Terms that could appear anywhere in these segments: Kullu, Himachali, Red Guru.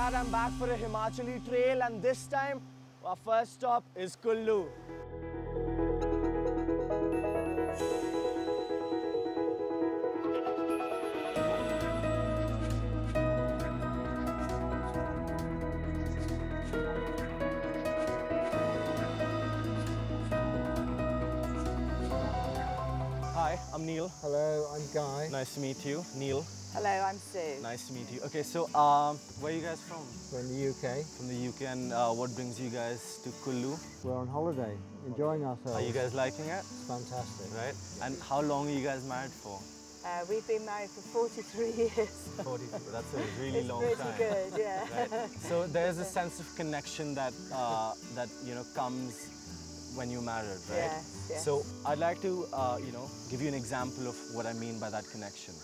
that, I'm back for a Himachali trail, and this time our first stop is Kullu. Hi, I'm Neil. Hello, I'm Guy. Nice to meet you. Neil. Hello, I'm Sue. Nice to meet you. Okay, so where are you guys from? We're in the UK. From the UK, and what brings you guys to Kullu? We're on holiday, enjoying ourselves. Are you guys liking it? It's fantastic. Right? Yeah. And how long are you guys married for? We've been married for 43 years. 43, that's a really long time. It's pretty good, yeah. Right? So there's a sense of connection that, that you know, comes when you're married, right? Yes, yes. So I'd like to, you know, give you an example of what I mean by that connection,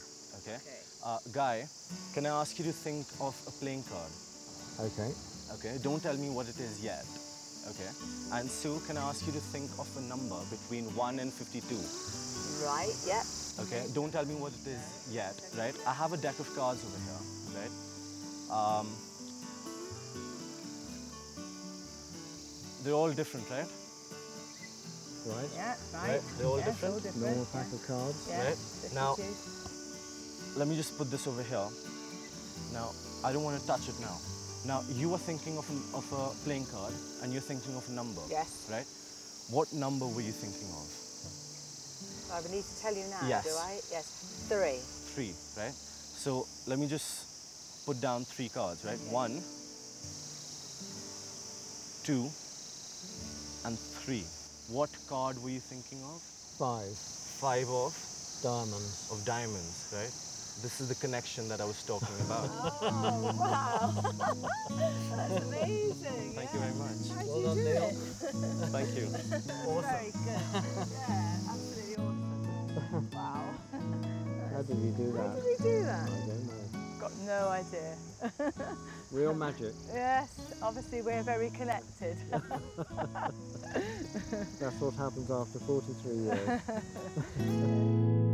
okay? Okay. Guy, can I ask you to think of a playing card? Okay. Okay, don't tell me what it is yet, okay? And Sue, can I ask you to think of a number between 1 and 52? Right, yeah. Okay, don't tell me what it is yet, right? I have a deck of cards over here, right? They're all different, right? Right. Yeah, right. They're all different. Normal pack of cards. Yeah. Right. Now, let me just put this over here. Now, I don't want to touch it now. Now, you are thinking of a playing card, and you're thinking of a number. Yes. Right? What number were you thinking of? I would need to tell you now, yes. Do I? Yes. 3. 3, right? So, let me just put down 3 cards, right? Okay. 1, 2, and 3. What card were you thinking of? 5. 5 of? Diamonds. Of diamonds, right? This is the connection that I was talking about. Oh, wow. That's amazing. Thank you very much. How do you do it? Thank you. Awesome. Very good. Yeah, absolutely awesome. Wow. How did you do that? How did you do that? I don't know. Got no idea. Real magic. Yes, obviously we're very connected. That's what happens after 43 years.